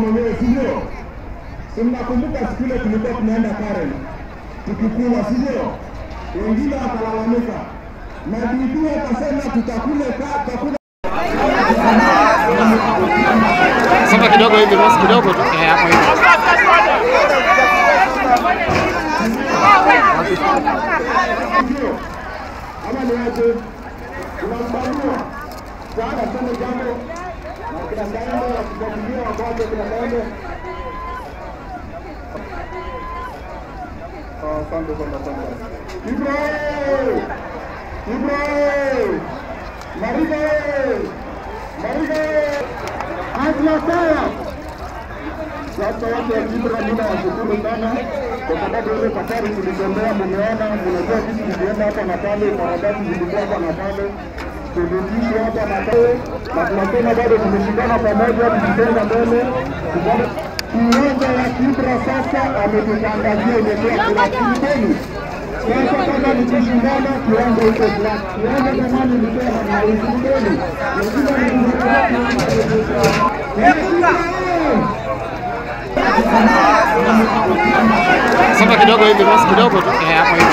Zero. Mnakumbuka siku ile tulikuwa tunaenda Karen. Tukikula zero. Wengine wakalalamika. Na bibi akasema tutakule kakula. Sasa kidogo hivi basi kidogo tu hapo hivi. Ama ni hapo. Tunambanua. Sasa tena jambo. Kila jambo tunajua wakati kila jambo. Asante sana sana. Ibrahim. Mariga. Hazla sawa. Sasa watu wa Ibrahim ndio washukuru sana kwa sababu ile safari tulitembea mmeona mnajua sisi tulienda hapa na pale paradisi zilikuwa na pale. Tuliishi hapa na pale na tunasema bado tumeshikana pamoja tukitenda mbele tunaona umoja wa Kibra sasa ametutangazia eneo la Kibeni. Sasa kama ni kushindana kiwango hicho black. Kiwango jamani ni kwa na Kibeni. Lazima ni kushindana. Sasa kidogo hivi basi kidogo tu hapo hivi.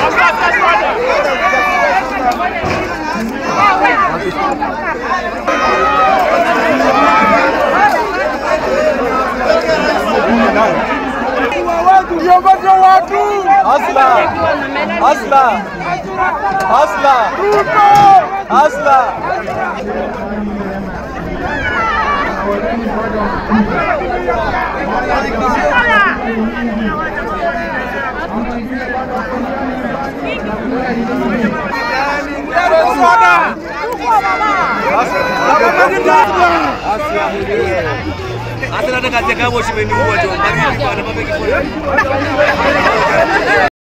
Asla. Asla.